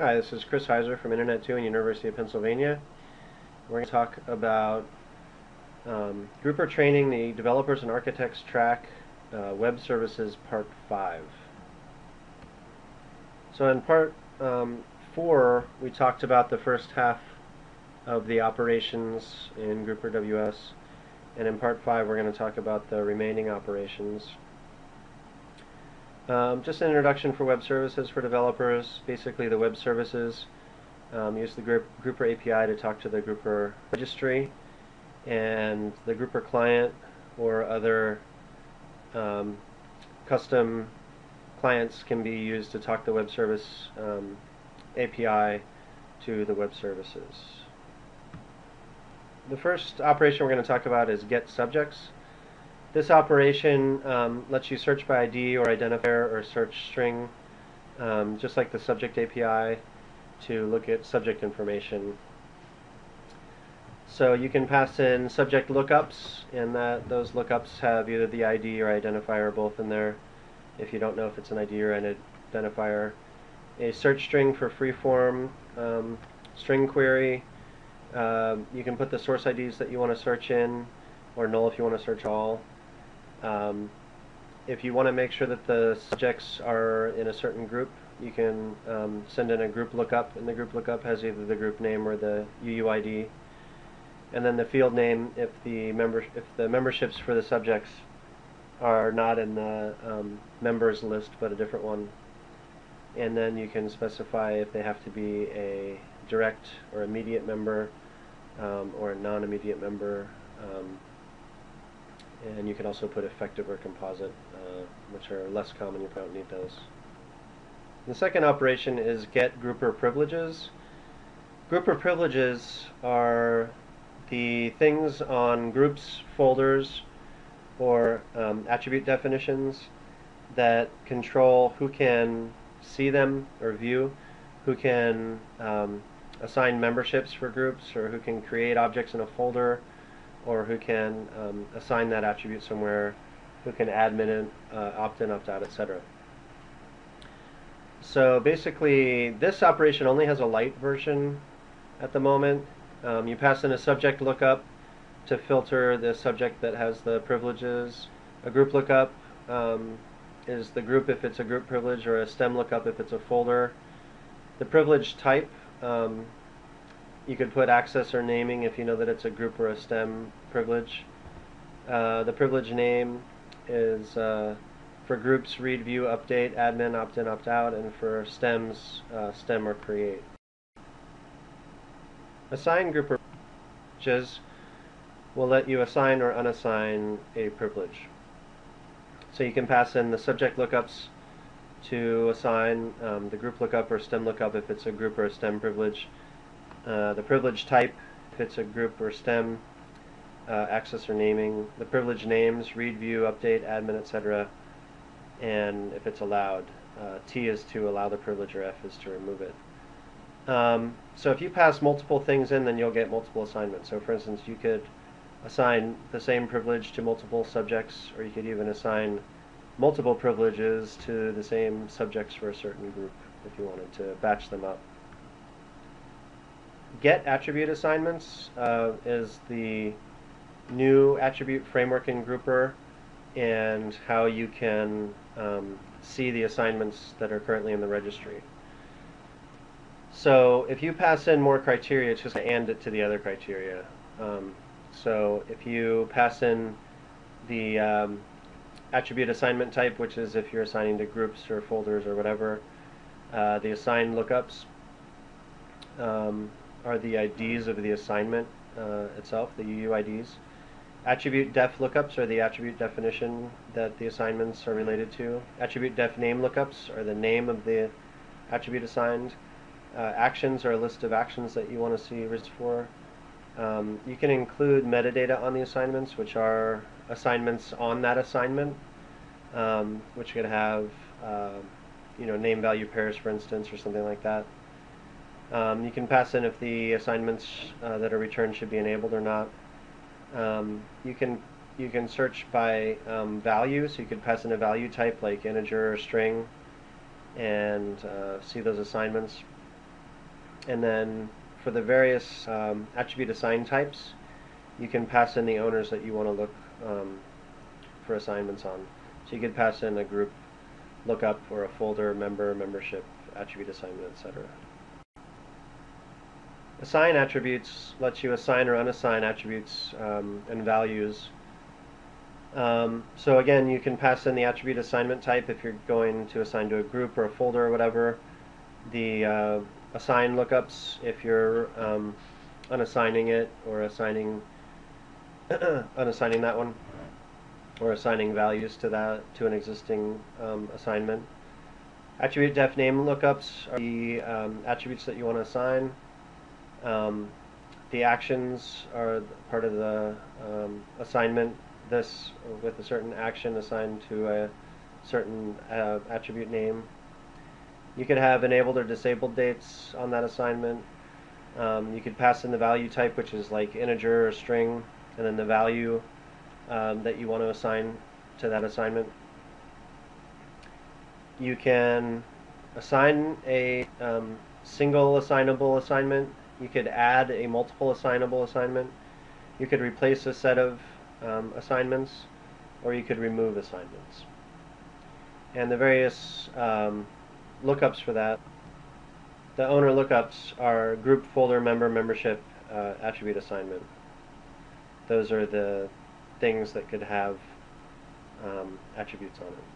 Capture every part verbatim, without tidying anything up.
Hi, this is Chris Heiser from Internet two and University of Pennsylvania. We're going to talk about um, Grouper Training, the Developers and Architects Track, uh, Web Services Part five. So in Part um, four, we talked about the first half of the operations in Grouper W S, and in Part five we're going to talk about the remaining operations. Um, just an introduction for web services for developers. Basically, the web services um, use the Grouper A P I to talk to the Grouper registry, and the Grouper client or other um, custom clients can be used to talk the web service um, A P I to the web services. The first operation we're going to talk about is get subjects. This operation um, lets you search by I D or identifier or search string, um, just like the subject A P I, to look at subject information. So you can pass in subject lookups, and that those lookups have either the I D or identifier both in there, if you don't know if it's an I D or an identifier. A search string for freeform um, string query. Uh, you can put the source I Ds that you want to search in, or null if you want to search all. Um, if you want to make sure that the subjects are in a certain group, you can um, send in a group lookup, and the group lookup has either the group name or the U U I D, and then the field name if the member if the memberships for the subjects are not in the um, members list but a different one, and then you can specify if they have to be a direct or immediate member um, or a non-immediate member. Um, And you can also put effective or composite, uh, which are less common. You don't need those. The second operation is get Grouper privileges. Grouper privileges are the things on groups, folders, or um, attribute definitions that control who can see them or view, who can um, assign memberships for groups, or who can create objects in a folder, or who can um, assign that attribute somewhere, who can admin it, uh, opt in, opt out, et cetera. So basically, this operation only has a light version at the moment. Um, you pass in a subject lookup to filter the subject that has the privileges. A group lookup um, is the group if it's a group privilege, or a stem lookup if it's a folder. The privilege type, um, you could put access or naming if you know that it's a group or a stem privilege. Uh, the privilege name is uh, for groups, read, view, update, admin, opt-in, opt-out, and for stems, uh, stem or create. Assign Grouper privileges will let you assign or unassign a privilege. So you can pass in the subject lookups to assign, um, the group lookup or stem lookup if it's a group or a stem privilege. Uh, the privilege type, if it's a group or stem, uh, access or naming, the privilege names, read, view, update, admin, et cetera, and if it's allowed. Uh, T is to allow the privilege, or F is to remove it. Um, so if you pass multiple things in, then you'll get multiple assignments. So for instance, you could assign the same privilege to multiple subjects, or you could even assign multiple privileges to the same subjects for a certain group if you wanted to batch them up. Get attribute assignments uh, is the new attribute framework in Grouper, and how you can um, see the assignments that are currently in the registry. So if you pass in more criteria, it's just going to and it to the other criteria. Um, so if you pass in the um, attribute assignment type, which is if you're assigning to groups or folders or whatever, uh, the assigned lookups um, are the I Ds of the assignment uh, itself, the U U I Ds. Attribute def lookups are the attribute definition that the assignments are related to. Attribute def name lookups are the name of the attribute assigned. Uh, actions are a list of actions that you want to see results for. Um, you can include metadata on the assignments, which are assignments on that assignment, um, which could have uh, you know, name value pairs, for instance, or something like that. Um, you can pass in if the assignments uh, that are returned should be enabled or not. Um, you can you can search by um, value, so you could pass in a value type like integer or string, and uh, see those assignments. And then for the various um, attribute assign types, you can pass in the owners that you want to look um, for assignments on. So you could pass in a group lookup or a folder, member, membership, attribute assignment, et cetera. Assign attributes lets you assign or unassign attributes um, and values. Um, so again, you can pass in the attribute assignment type if you're going to assign to a group or a folder or whatever. The uh, assign lookups if you're um, unassigning it or assigning unassigning that one, or assigning values to that to an existing um, assignment. Attribute def name lookups are the um, attributes that you want to assign. Um, the actions are part of the um, assignment. This with a certain action assigned to a certain uh, attribute name. You could have enabled or disabled dates on that assignment. Um, you could pass in the value type, which is like integer or string, and then the value um, that you want to assign to that assignment. You can assign a um, single assignable assignment. You could add a multiple assignable assignment. You could replace a set of Um, assignments, or you could remove assignments. And the various um, lookups for that, the owner lookups are group, folder, member, membership, uh, attribute assignment. Those are the things that could have um, attributes on it.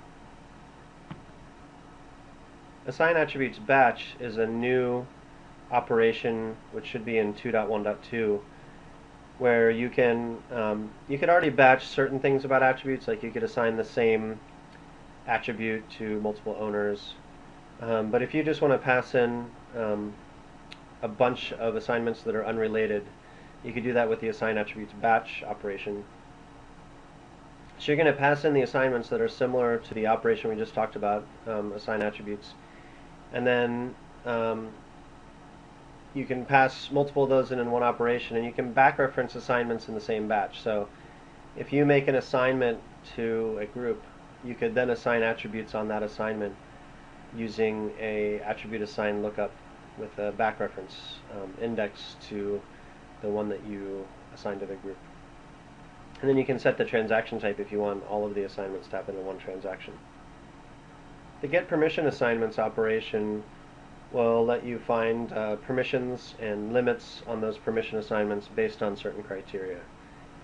Assign attributes batch is a new operation which should be in two point one point two. Where you can um, you could already batch certain things about attributes, like you could assign the same attribute to multiple owners, um, but if you just want to pass in um, a bunch of assignments that are unrelated, you could do that with the assign attributes batch operation. So you're going to pass in the assignments that are similar to the operation we just talked about, um, assign attributes, and then um, you can pass multiple of those in in one operation, and you can back-reference assignments in the same batch. So if you make an assignment to a group, you could then assign attributes on that assignment using a attribute assign lookup with a back-reference um, index to the one that you assigned to the group. And then you can set the transaction type if you want all of the assignments to happen in one transaction. The get permission assignments operation will let you find uh, permissions and limits on those permission assignments based on certain criteria.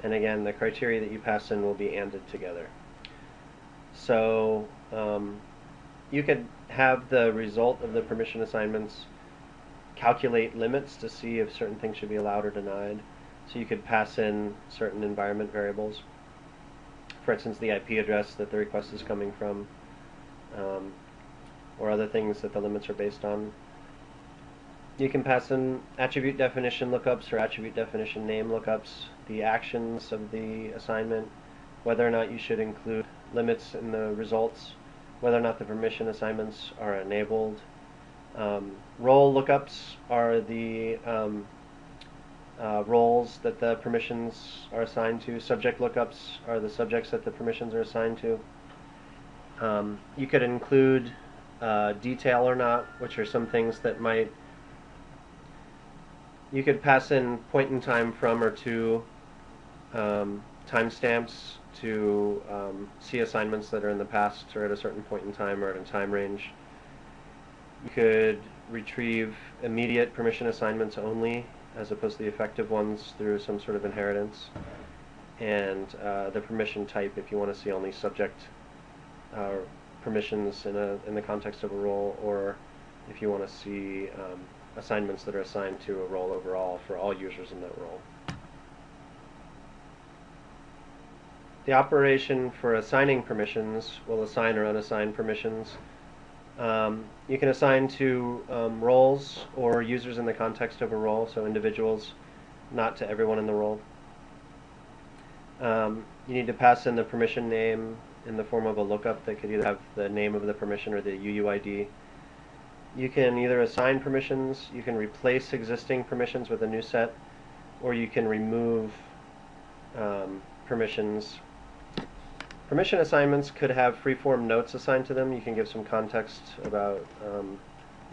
And again, the criteria that you pass in will be ANDed together. So um, you could have the result of the permission assignments calculate limits to see if certain things should be allowed or denied. So you could pass in certain environment variables. For instance, the I P address that the request is coming from, um, or other things that the limits are based on. You can pass in attribute definition lookups or attribute definition name lookups, the actions of the assignment, whether or not you should include limits in the results, whether or not the permission assignments are enabled. Um, role lookups are the um, uh, roles that the permissions are assigned to. Subject lookups are the subjects that the permissions are assigned to. Um, you could include Uh, detail or not, which are some things that might, you could pass in point in time from or to um, timestamps to um, see assignments that are in the past or at a certain point in time or at a time range. You could retrieve immediate permission assignments only as opposed to the effective ones through some sort of inheritance, and uh, the permission type if you want to see only subject uh, permissions in, a, in the context of a role, or if you want to see um, assignments that are assigned to a role overall for all users in that role. The operation for assigning permissions will assign or unassign permissions. Um, you can assign to um, roles or users in the context of a role, so individuals, not to everyone in the role. Um, you need to pass in the permission name in the form of a lookup that could either have the name of the permission or the U U I D. You can either assign permissions, you can replace existing permissions with a new set, or you can remove um, permissions. Permission assignments could have free-form notes assigned to them. You can give some context about um,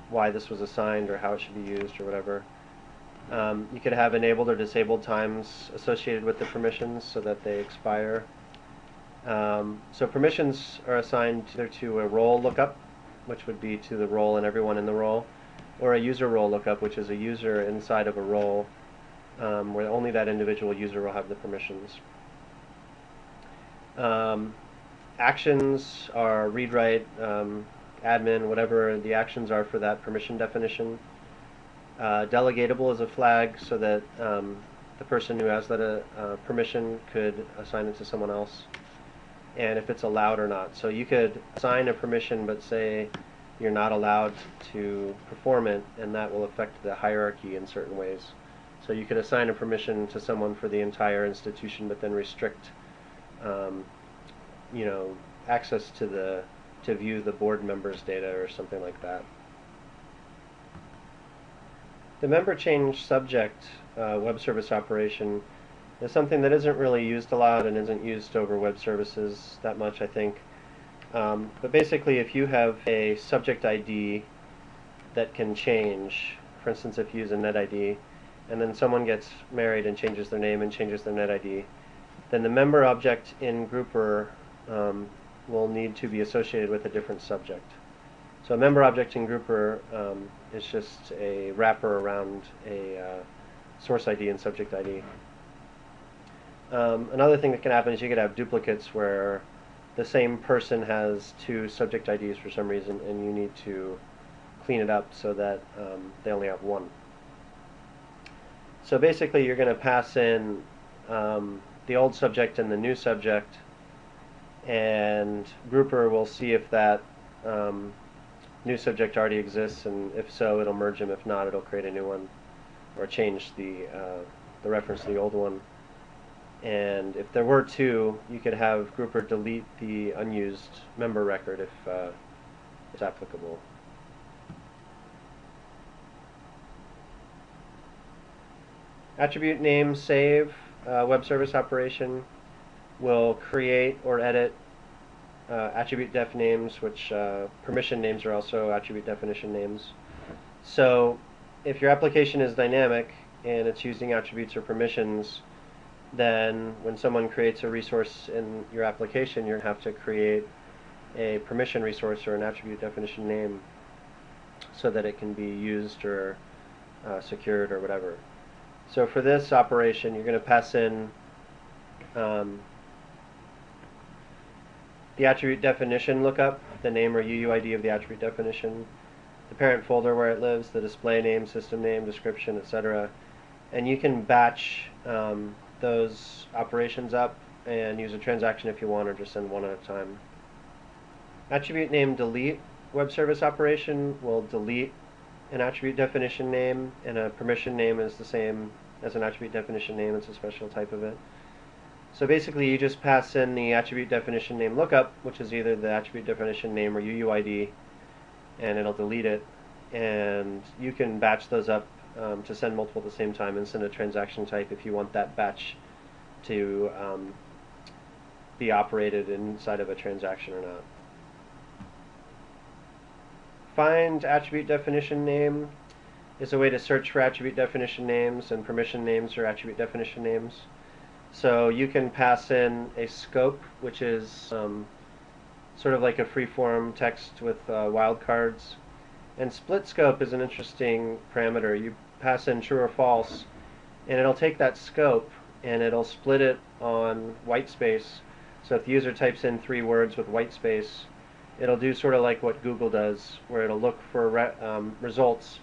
why this was assigned or how it should be used or whatever. Um, you could have enabled or disabled times associated with the permissions so that they expire. Um, so permissions are assigned either to a role lookup, which would be to the role and everyone in the role, or a user role lookup, which is a user inside of a role um, where only that individual user will have the permissions. Um, actions are read, write, um, admin, whatever the actions are for that permission definition. Uh, delegatable is a flag so that um, the person who has that uh, uh, permission could assign it to someone else, and if it's allowed or not. So you could assign a permission but say you're not allowed to perform it, and that will affect the hierarchy in certain ways. So you could assign a permission to someone for the entire institution but then restrict um, you know, access to the to view the board members' data or something like that. The member change subject uh, web service operation is something that isn't really used a lot and isn't used over web services that much, I think. Um, but basically, if you have a subject I D that can change, for instance, if you use a net I D, and then someone gets married and changes their name and changes their net I D, then the member object in Grouper um, will need to be associated with a different subject. So a member object in Grouper um, is just a wrapper around a uh, source I D and subject I D. Um, another thing that can happen is you could have duplicates where the same person has two subject I Ds for some reason, and you need to clean it up so that um, they only have one. So basically you're going to pass in um, the old subject and the new subject, and Grouper will see if that um, new subject already exists, and if so, it'll merge them. If not, it'll create a new one, or change the uh, the reference to the old one. And if there were two, you could have Grouper delete the unused member record if uh, it's applicable. Attribute name save uh, web service operation will create or edit Uh, attribute def names, which uh, permission names are also attribute definition names. So if your application is dynamic and it's using attributes or permissions, then when someone creates a resource in your application, you're going to have to create a permission resource or an attribute definition name so that it can be used or uh, secured or whatever. So for this operation, you're going to pass in um, the attribute definition lookup, the name or U U I D of the attribute definition, the parent folder where it lives, the display name, system name, description, et cetera. And you can batch um, those operations up and use a transaction if you want, or just send one at a time. Attribute name delete web service operation will delete an attribute definition name, and a permission name is the same as an attribute definition name. It's a special type of it. So basically you just pass in the attribute definition name lookup, which is either the attribute definition name or U U I D, and it'll delete it. And you can batch those up um, to send multiple at the same time and send a transaction type if you want that batch to um, be operated inside of a transaction or not. Find attribute definition name is a way to search for attribute definition names and permission names or attribute definition names. So you can pass in a scope, which is um, sort of like a freeform text with uh, wildcards. And split scope is an interesting parameter. You pass in true or false, and it'll take that scope and it'll split it on white space. So if the user types in three words with white space, it'll do sort of like what Google does, where it'll look for re um, results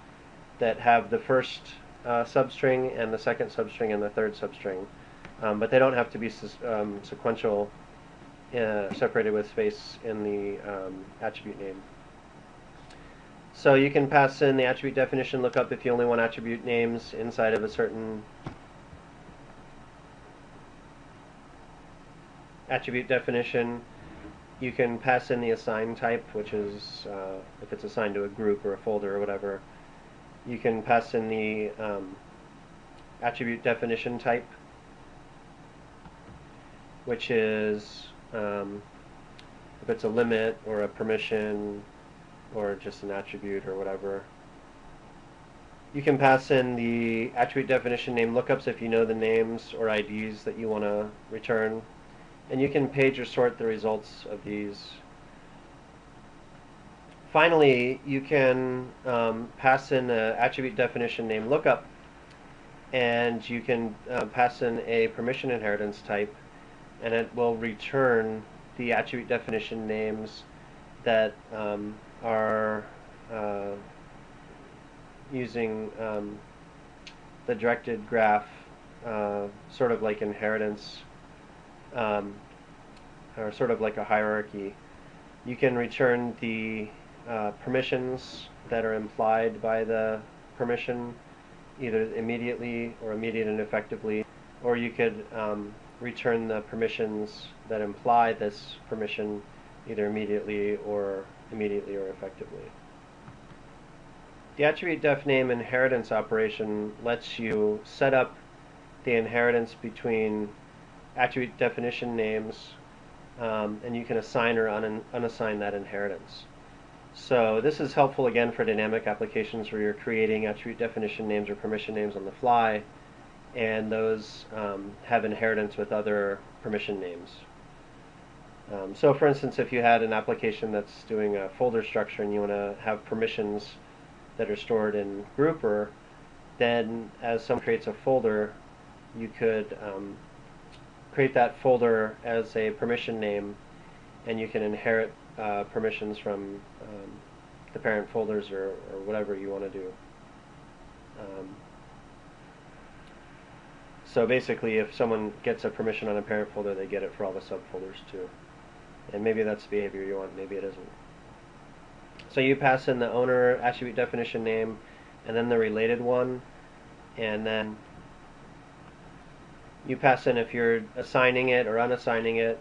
that have the first uh, substring and the second substring and the third substring. Um, but they don't have to be um, sequential, uh, separated with space in the um, attribute name. So you can pass in the attribute definition lookup if you only want attribute names inside of a certain attribute definition. You can pass in the assign type, which is uh, if it's assigned to a group or a folder or whatever. You can pass in the um, attribute definition type, which is um, if it's a limit or a permission or just an attribute or whatever. You can pass in the attribute definition name lookups if you know the names or I Ds that you want to return. And you can page or sort the results of these. Finally, you can um, pass in an attribute definition name lookup, and you can uh, pass in a permission inheritance type, and it will return the attribute definition names that um, are uh, using um, the directed graph, uh, sort of like inheritance, um, or sort of like a hierarchy. You can return the uh, permissions that are implied by the permission, either immediately or immediate and effectively, or you could um, return the permissions that imply this permission, either immediately or immediately or effectively. The attribute def name inheritance operation lets you set up the inheritance between attribute definition names, um, and you can assign or un unassign that inheritance. So this is helpful again for dynamic applications where you're creating attribute definition names or permission names on the fly, and those um, have inheritance with other permission names. Um, so for instance, if you had an application that's doing a folder structure and you want to have permissions that are stored in Grouper, then as someone creates a folder, you could um, create that folder as a permission name, and you can inherit Uh, permissions from um, the parent folders or, or whatever you want to do. Um, so basically, if someone gets a permission on a parent folder, they get it for all the subfolders too. And maybe that's the behavior you want, maybe it isn't. So you pass in the owner attribute definition name, and then the related one, and then you pass in if you're assigning it or unassigning it,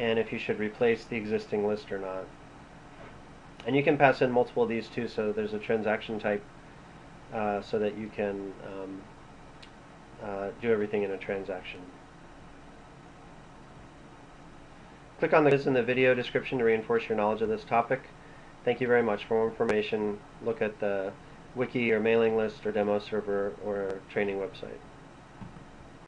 and if you should replace the existing list or not. And you can pass in multiple of these too, so there's a transaction type uh, so that you can um, uh, do everything in a transaction. Click on the quiz in the video description to reinforce your knowledge of this topic. Thank you very much. For more information, look at the wiki or mailing list or demo server or training website.